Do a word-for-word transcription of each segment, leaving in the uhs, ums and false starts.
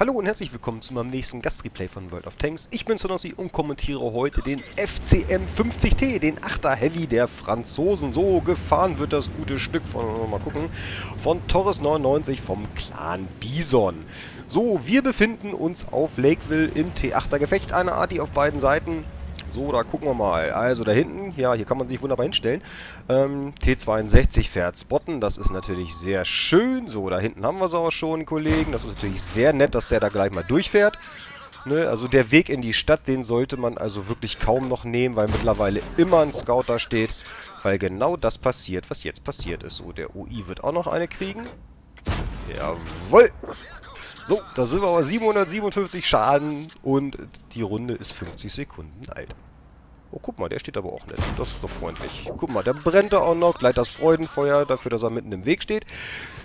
Hallo und herzlich willkommen zu meinem nächsten Gastreplay von World of Tanks. Ich bin SirNossi und kommentiere heute den F C M fünfzig T, den achter Heavy der Franzosen. So gefahren wird das gute Stück von, mal gucken, von Torres neunundneunzig vom Clan Bison. So, wir befinden uns auf Lakeville im T achter Gefecht, eine Art, die auf beiden Seiten. So, da gucken wir mal. Also da hinten, ja, hier kann man sich wunderbar hinstellen. Ähm, T zweiundsechzig fährt spotten, das ist natürlich sehr schön. So, da hinten haben wir es auch schon, Kollegen. Das ist natürlich sehr nett, dass der da gleich mal durchfährt. Ne? Also der Weg in die Stadt, den sollte man also wirklich kaum noch nehmen, weil mittlerweile immer ein Scout da steht. Weil genau das passiert, was jetzt passiert ist. So, der O I wird auch noch eine kriegen. Jawohl! So, da sind wir aber siebenhundertsiebenundfünfzig Schaden und die Runde ist fünfzig Sekunden alt. Oh, guck mal, der steht aber auch nett. Das ist doch freundlich. Guck mal, der brennt da auch noch, gleich das Freudenfeuer, dafür, dass er mitten im Weg steht.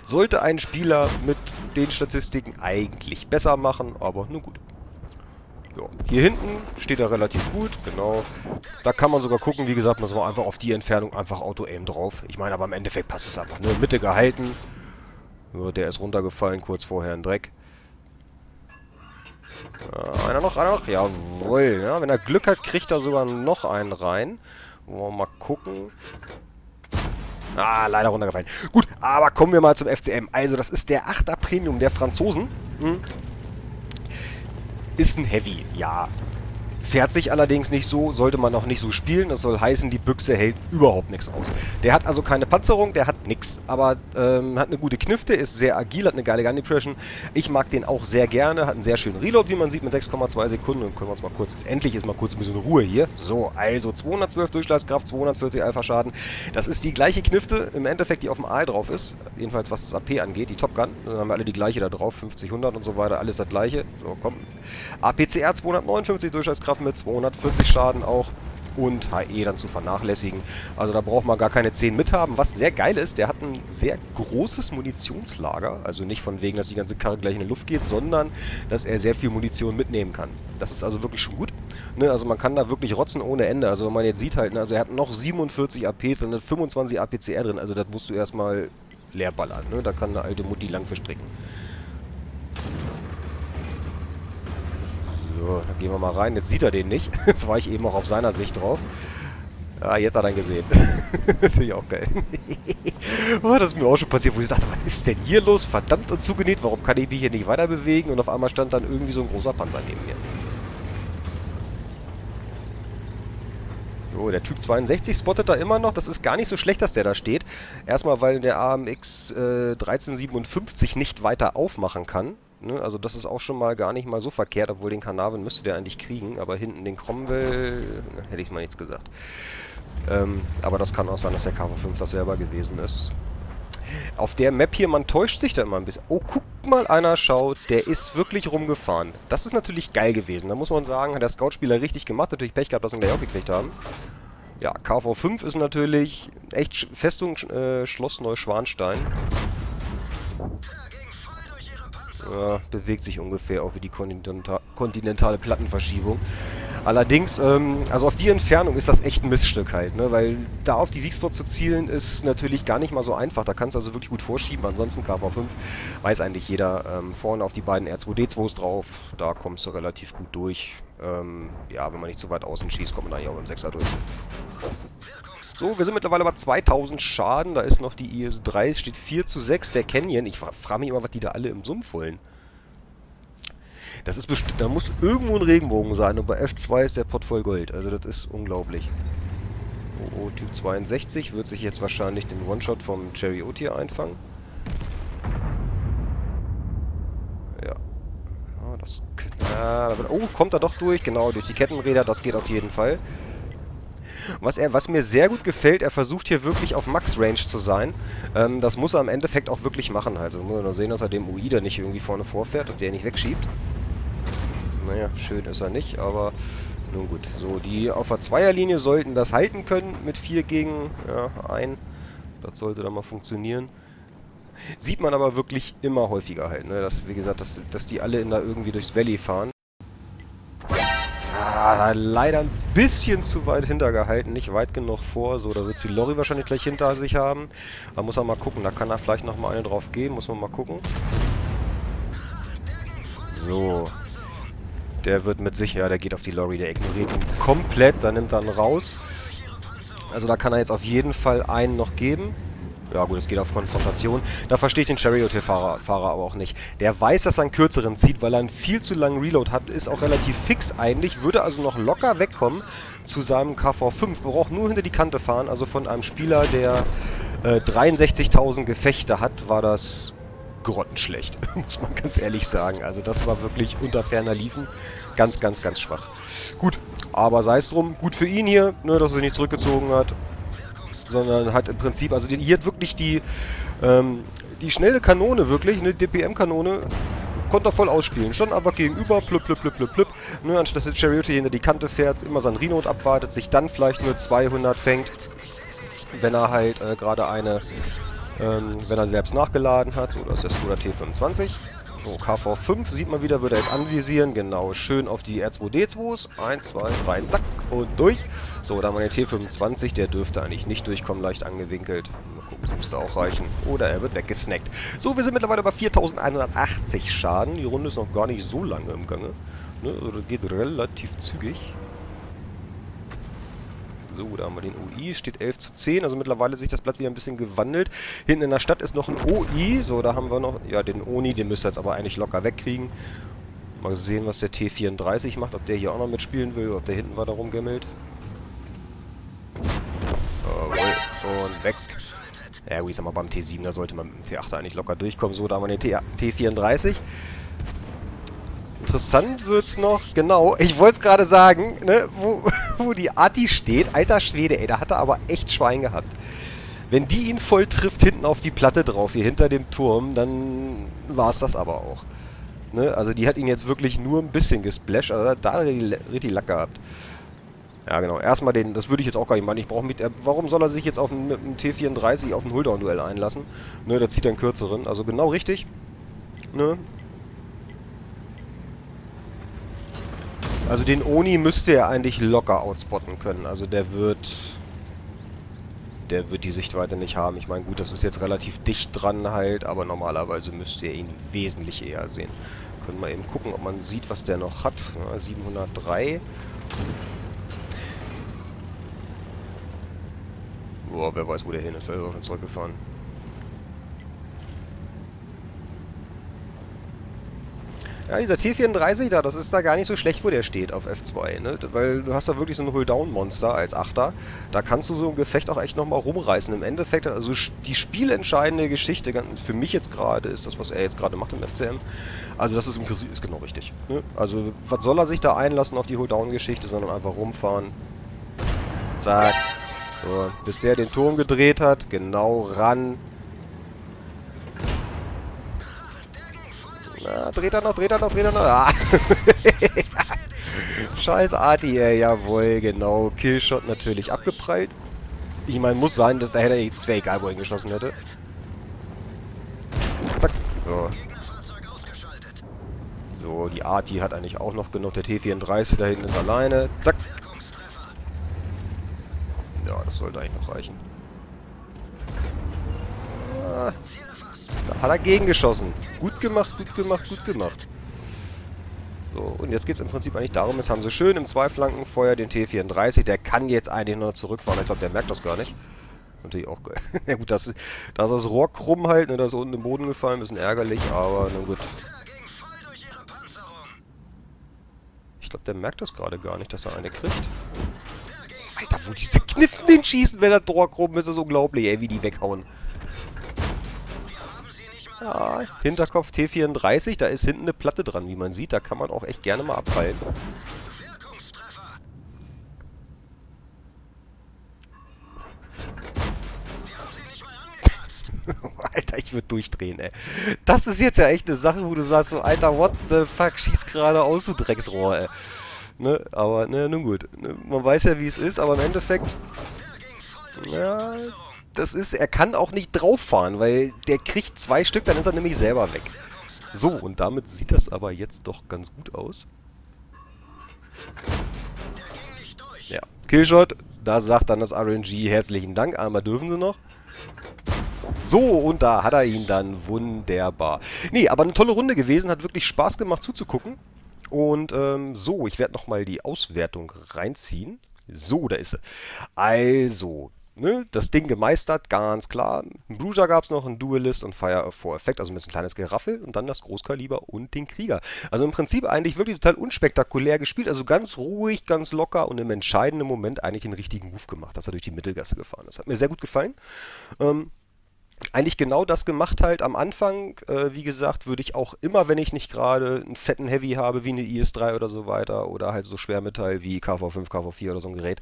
Sollte ein Spieler mit den Statistiken eigentlich besser machen, aber nun gut. Ja, hier hinten steht er relativ gut, genau. Da kann man sogar gucken, wie gesagt, man war einfach auf die Entfernung einfach Auto-Aim drauf. Ich meine, aber im Endeffekt passt es einfach. Ne? Mitte gehalten. Ja, der ist runtergefallen, kurz vorher in Dreck. Ja, einer noch, einer noch. Jawohl. Ja, wenn er Glück hat, kriegt er sogar noch einen rein. Wollen wir mal gucken. Ah, leider runtergefallen. Gut, aber kommen wir mal zum F C M. Also, das ist der achter Premium der Franzosen. Hm. Ist ein Heavy, ja. Fährt sich allerdings nicht so, sollte man auch nicht so spielen. Das soll heißen, die Büchse hält überhaupt nichts aus. Der hat also keine Panzerung, der hat nichts. Aber ähm, hat eine gute Knifte, ist sehr agil, hat eine geile Gun Depression. Ich mag den auch sehr gerne, hat einen sehr schönen Reload, wie man sieht, mit sechs Komma zwei Sekunden. Und können wir uns mal kurz, jetzt endlich ist mal kurz ein bisschen Ruhe hier. So, also zweihundertzwölf Durchschlagskraft, zweihundertvierzig Alpha-Schaden. Das ist die gleiche Knifte, im Endeffekt, die auf dem Ai drauf ist. Jedenfalls, was das A P angeht, die Top Gun. Dann haben wir alle die gleiche da drauf, fünfzig, hundert und so weiter, alles das gleiche. So, komm. A P C R zweihundertneunundfünfzig Durchschlagskraft. Mit zweihundertvierzig Schaden auch und H E dann zu vernachlässigen. Also da braucht man gar keine zehn mithaben, was sehr geil ist. Der hat ein sehr großes Munitionslager, also nicht von wegen, dass die ganze Karre gleich in die Luft geht, sondern dass er sehr viel Munition mitnehmen kann. Das ist also wirklich schon gut. Ne, also man kann da wirklich rotzen ohne Ende. Also wenn man jetzt sieht halt, ne, also er hat noch siebenundvierzig A P drin, fünfundzwanzig A P C R drin, also das musst du erstmal leer ballern. Ne? Da kann eine alte Mutti lang verstricken. So, dann gehen wir mal rein. Jetzt sieht er den nicht. Jetzt war ich eben auch auf seiner Sicht drauf. Ah, jetzt hat er ihn gesehen. Natürlich auch geil. Oh, das ist mir auch schon passiert, wo ich dachte, was ist denn hier los? Verdammt und zugenäht. Warum kann ich mich hier nicht weiter bewegen? Und auf einmal stand dann irgendwie so ein großer Panzer neben mir. So, der Typ zweiundsechzig spottet da immer noch. Das ist gar nicht so schlecht, dass der da steht. Erstmal, weil der A M X äh, dreizehn siebenundfünfzig nicht weiter aufmachen kann. Also das ist auch schon mal gar nicht mal so verkehrt, obwohl den Carnarvon müsste der eigentlich kriegen, aber hinten den Cromwell, hätte ich mal nichts gesagt. Ähm, aber das kann auch sein, dass der K V fünf das selber gewesen ist. Auf der Map hier, man täuscht sich da immer ein bisschen. Oh, guck mal, einer schaut, der ist wirklich rumgefahren. Das ist natürlich geil gewesen, da muss man sagen, hat der Scout-Spieler richtig gemacht, natürlich Pech gehabt, dass wir ihn gleich auch gekriegt haben. Ja, K V fünf ist natürlich echt Festung äh, Schloss Neuschwanstein. Ja, bewegt sich ungefähr auch wie die kontinenta- kontinentale Plattenverschiebung. Allerdings, ähm, also auf die Entfernung ist das echt ein Missstück halt, ne? Weil da auf die Weakspots zu zielen ist natürlich gar nicht mal so einfach. Da kannst du also wirklich gut vorschieben. Ansonsten K V fünf weiß eigentlich jeder. Ähm, vorne auf die beiden R zwei D zweis drauf, da kommst du relativ gut durch. Ähm, ja, wenn man nicht zu weit außen schießt, kommt man dann ja auch mit dem Sechser durch. So, wir sind mittlerweile bei zweitausend Schaden. Da ist noch die I S drei, es steht vier zu sechs. Der Canyon, ich frage mich immer, was die da alle im Sumpf holen. Das ist bestimmt, da muss irgendwo ein Regenbogen sein. Und bei F zwei ist der Pott voll Gold. Also das ist unglaublich. Oh, oh, Typ zweiundsechzig wird sich jetzt wahrscheinlich den One-Shot vom Chariotier einfangen. Ja. Ja, das... Ah, da wird, oh, kommt er doch durch. Genau, durch die Kettenräder. Das geht auf jeden Fall. Was, er, was mir sehr gut gefällt, er versucht hier wirklich auf Max-Range zu sein. Ähm, das muss er im Endeffekt auch wirklich machen. Also muss man nur sehen, dass er dem O I da nicht irgendwie vorne vorfährt und der nicht wegschiebt. Naja, schön ist er nicht, aber nun gut. So, die auf der Zweierlinie sollten das halten können mit vier gegen ja, ein. Das sollte dann mal funktionieren. Sieht man aber wirklich immer häufiger halt, ne? Dass, wie gesagt, dass, dass die alle in da irgendwie durchs Valley fahren. Ah, leider ein bisschen zu weit hintergehalten, nicht weit genug vor. So, da wird sie Lorry wahrscheinlich gleich hinter sich haben. Da muss er mal gucken, da kann er vielleicht noch mal eine drauf geben, muss man mal gucken. So. Der wird mit sicher, ja, der geht auf die Lorry, der ignoriert ihn komplett, er nimmt dann raus. Also da kann er jetzt auf jeden Fall einen noch geben. Ja gut, es geht auf Konfrontation. Da verstehe ich den Chariotier-Fahrer Fahrer aber auch nicht. Der weiß, dass er einen kürzeren zieht, weil er einen viel zu langen Reload hat. Ist auch relativ fix eigentlich, würde also noch locker wegkommen zu seinem K V fünf. Man braucht nur hinter die Kante fahren. Also von einem Spieler, der äh, dreiundsechzigtausend Gefechte hat, war das grottenschlecht. Muss man ganz ehrlich sagen. Also das war wirklich unter ferner Liefen. Ganz, ganz, ganz schwach. Gut, aber sei es drum. Gut für ihn hier, ne, dass er sich nicht zurückgezogen hat. Sondern hat im Prinzip, also hier hat wirklich die, ähm, die schnelle Kanone wirklich, eine D P M-Kanone, konnte er voll ausspielen. Stand einfach gegenüber, plüpp, plüpp, plüpp, plüpp, plüpp. Ne, anstatt der Chariotier hinter die Kante fährt, immer seinen Reload abwartet, sich dann vielleicht nur zweihundert fängt, wenn er halt äh, gerade eine, ähm, wenn er selbst nachgeladen hat. So, das ist der Skoda T fünfundzwanzig. So, K V fünf sieht man wieder, würde er jetzt anvisieren. Genau, schön auf die R zwei D zwei s. eins, zwei, drei, zack und durch. So, da haben wir den T fünfundzwanzig, der dürfte eigentlich nicht durchkommen, leicht angewinkelt. Mal gucken, das müsste auch reichen. Oder er wird weggesnackt. So, wir sind mittlerweile bei viertausendeinhundertachtzig Schaden. Die Runde ist noch gar nicht so lange im Gange. Ne? Also, das geht relativ zügig. So, da haben wir den O I, steht elf zu zehn, also mittlerweile sich das Blatt wieder ein bisschen gewandelt. Hinten in der Stadt ist noch ein O I, so, da haben wir noch, ja, den Oni, den müsst ihr jetzt aber eigentlich locker wegkriegen. Mal sehen, was der T vierunddreißig macht, ob der hier auch noch mitspielen will, ob der hinten war da rumgemmelt. Jawohl, und weg. Ja gut, ich sag mal, beim T sieben, da sollte man mit dem T acht eigentlich locker durchkommen. So, da haben wir den T vierunddreißig. Interessant wird's noch, genau, ich wollte es gerade sagen, ne, wo, wo die Ati steht, alter Schwede, ey, da hat er aber echt Schwein gehabt. Wenn die ihn voll trifft, hinten auf die Platte drauf, hier hinter dem Turm, dann war es das aber auch. Ne, also die hat ihn jetzt wirklich nur ein bisschen gesplasht, also da hat er richtig Lack gehabt. Ja genau, erstmal den, das würde ich jetzt auch gar nicht machen, ich brauche mit, äh, warum soll er sich jetzt auf einen, mit einem T vierunddreißig auf ein Hulldown-Duell einlassen? Ne, da zieht er einen kürzeren, also genau richtig, ne. Also den Oni müsste er eigentlich locker outspotten können. Also der wird... Der wird die Sichtweite nicht haben. Ich meine, gut, das ist jetzt relativ dicht dran halt, aber normalerweise müsste er ihn wesentlich eher sehen. Können wir eben gucken, ob man sieht, was der noch hat. Ja, siebenhundertdrei. Boah, wer weiß, wo der hin ist. Vielleicht ist er auch schon zurückgefahren. Ja, dieser T vierunddreißig da, das ist da gar nicht so schlecht, wo der steht auf F zwei, ne? Weil du hast da wirklich so ein Hull-Down-Monster als Achter. Da kannst du so ein Gefecht auch echt nochmal rumreißen. Im Endeffekt, also die spielentscheidende Geschichte für mich jetzt gerade ist das, was er jetzt gerade macht im F C M. Also das ist, im ist genau richtig, ne? Also was soll er sich da einlassen auf die Hull-Down-Geschichte, sondern einfach rumfahren. Zack. So, bis der den Turm gedreht hat, genau ran. Na, dreht er noch, dreht er noch, dreht er noch. Ah. Scheiß Arti, ey, jawohl, genau. Killshot natürlich abgeprallt. Ich meine, muss sein, dass da hätte er jetzt, wäre egal, wo er ihn geschossen hätte. Zack. So. So, die Arti hat eigentlich auch noch genug. Der T vierunddreißig da hinten ist alleine. Zack. Ja, das sollte eigentlich noch reichen. Ah. Da hat er gegengeschossen. Gut gemacht, gut gemacht, gut gemacht. So, und jetzt geht es im Prinzip eigentlich darum, jetzt haben sie schön im Zweiflankenfeuer den T vierunddreißig. Der kann jetzt eigentlich nur noch zurückfahren. Ich glaube, der merkt das gar nicht. Natürlich auch geil. Ja gut, da ist das, das Rohr krumm halt, ne, da ist unten im Boden gefallen. Ein bisschen ärgerlich, aber na gut. Ich glaube, der merkt das gerade gar nicht, dass er eine kriegt. Alter, wo diese Kniffen hinschießen, wenn das Rohr krumm ist, ist unglaublich, ey, wie die weghauen. Ja, Hinterkopf T vierunddreißig, da ist hinten eine Platte dran, wie man sieht. Da kann man auch echt gerne mal abfallen. Alter, ich würde durchdrehen, ey. Das ist jetzt ja echt eine Sache, wo du sagst so, Alter, what the fuck, schieß gerade aus, du Drecksrohr, ey. Ne, aber, ne, nun gut. Ne, man weiß ja, wie es ist, aber im Endeffekt... Ja... Das ist, er kann auch nicht drauf fahren, weil der kriegt zwei Stück, dann ist er nämlich selber weg. So, und damit sieht das aber jetzt doch ganz gut aus. Ja, Killshot, da sagt dann das R N G herzlichen Dank. Einmal dürfen sie noch. So, und da hat er ihn dann. Wunderbar. Nee, aber eine tolle Runde gewesen. Hat wirklich Spaß gemacht zuzugucken. Und ähm, so, ich werde nochmal die Auswertung reinziehen. So, da ist sie. Also, ne, das Ding gemeistert, ganz klar. Ein Bruiser gab es noch, ein Duelist und Fire for Effect, also ein bisschen kleines Geraffel. Und dann das Großkaliber und den Krieger. Also im Prinzip eigentlich wirklich total unspektakulär gespielt. Also ganz ruhig, ganz locker und im entscheidenden Moment eigentlich einen richtigen Move gemacht, dass er durch die Mittelgasse gefahren ist. Hat mir sehr gut gefallen. Ähm... Eigentlich genau das gemacht halt am Anfang, äh, wie gesagt, würde ich auch immer, wenn ich nicht gerade einen fetten Heavy habe, wie eine I S drei oder so weiter, oder halt so Schwermetall wie K V fünf, K V vier oder so ein Gerät,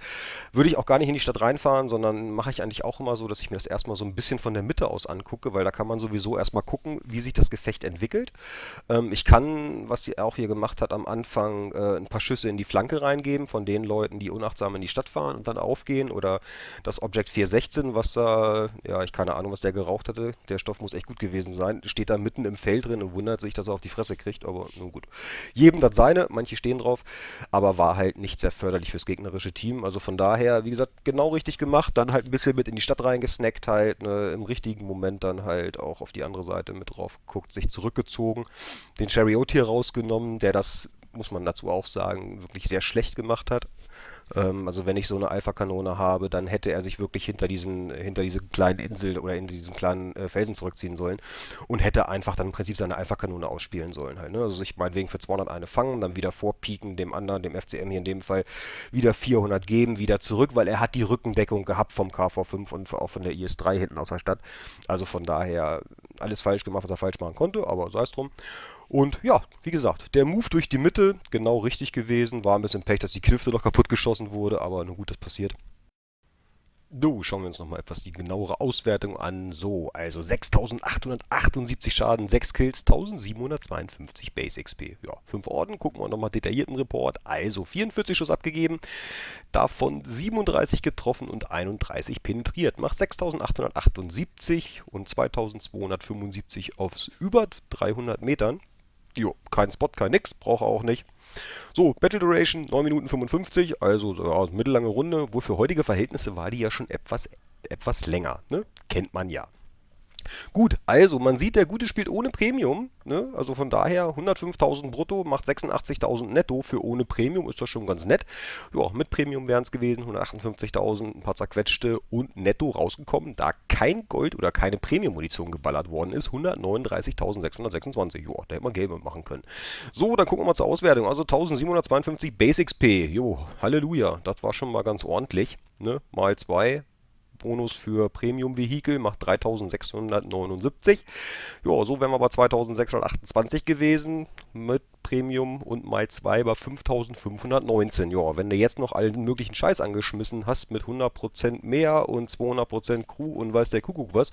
würde ich auch gar nicht in die Stadt reinfahren, sondern mache ich eigentlich auch immer so, dass ich mir das erstmal so ein bisschen von der Mitte aus angucke, weil da kann man sowieso erstmal gucken, wie sich das Gefecht entwickelt. Ähm, ich kann, was sie auch hier gemacht hat am Anfang, äh, ein paar Schüsse in die Flanke reingeben von den Leuten, die unachtsam in die Stadt fahren und dann aufgehen, oder das Object vier sechzehn, was da, ja, ich keine Ahnung, was der geraucht hatte, der Stoff muss echt gut gewesen sein, steht da mitten im Feld drin und wundert sich, dass er auf die Fresse kriegt, aber nun gut. Jedem das seine, manche stehen drauf, aber war halt nicht sehr förderlich fürs gegnerische Team, also von daher, wie gesagt, genau richtig gemacht, dann halt ein bisschen mit in die Stadt reingesnackt halt, ne, im richtigen Moment dann halt auch auf die andere Seite mit drauf geguckt, sich zurückgezogen, den Chariotier rausgenommen, der das, muss man dazu auch sagen, wirklich sehr schlecht gemacht hat. Ähm, also wenn ich so eine Alpha-Kanone habe, dann hätte er sich wirklich hinter diesen, hinter diese kleinen Insel oder in diesen kleinen äh, Felsen zurückziehen sollen und hätte einfach dann im Prinzip seine Alpha-Kanone ausspielen sollen halt, ne? Also sich meinetwegen für zweihundert eine fangen, dann wieder vorpieken, dem anderen, dem F C M hier in dem Fall, wieder vierhundert geben, wieder zurück, weil er hat die Rückendeckung gehabt vom K V fünf und auch von der I S drei hinten aus der Stadt. Also von daher alles falsch gemacht, was er falsch machen konnte, aber sei es drum. Und ja, wie gesagt, der Move durch die Mitte, genau richtig gewesen, war ein bisschen Pech, dass die Knifte noch kaputt geschossen wurde, aber nun gut, das passiert. So, schauen wir uns nochmal etwas die genauere Auswertung an. So, also sechstausendachthundertachtundsiebzig Schaden, sechs Kills, siebzehnhundertzweiundfünfzig Base X P. Ja, fünf Orden, gucken wir nochmal detaillierten Report. Also vierundvierzig Schuss abgegeben, davon siebenunddreißig getroffen und einunddreißig penetriert. Macht sechstausendachthundertachtundsiebzig und zweitausendzweihundertfünfundsiebzig aufs über dreihundert Metern. Jo, kein Spot, kein nix, brauche auch nicht. So, Battle Duration neun Minuten fünfundfünfzig, also ja, mittellange Runde, wo für heutige Verhältnisse war die ja schon etwas, etwas länger, ne? Kennt man ja. Gut, also man sieht, der Gute spielt ohne Premium, ne? Also von daher hundertfünftausend brutto, macht sechsundachtzigtausend netto, für ohne Premium ist das schon ganz nett. Ja, mit Premium wären es gewesen hundertachtundfünfzigtausend, ein paar zerquetschte und netto rausgekommen, da kein Gold oder keine Premium-Munition geballert worden ist, hundertneununddreißigtausendsechshundertsechsundzwanzig, ja, da hätte man Gelbe machen können. So, dann gucken wir mal zur Auswertung, also siebzehnhundertzweiundfünfzig Base X P, jo, Halleluja, das war schon mal ganz ordentlich, ne? Mal zwei. Bonus für Premium-Vehikel macht dreitausendsechshundertneunundsiebzig. Ja, so wären wir bei zweitausendsechshundertachtundzwanzig gewesen mit Premium und mal zwei bei fünftausendfünfhundertneunzehn. Ja, wenn du jetzt noch allen möglichen Scheiß angeschmissen hast mit hundert Prozent mehr und zweihundert Prozent Crew und weiß der Kuckuck was,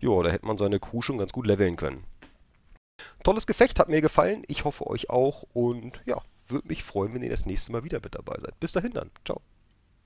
ja, da hätte man seine Crew schon ganz gut leveln können. Tolles Gefecht, hat mir gefallen. Ich hoffe euch auch und ja, würde mich freuen, wenn ihr das nächste Mal wieder mit dabei seid. Bis dahin dann. Ciao.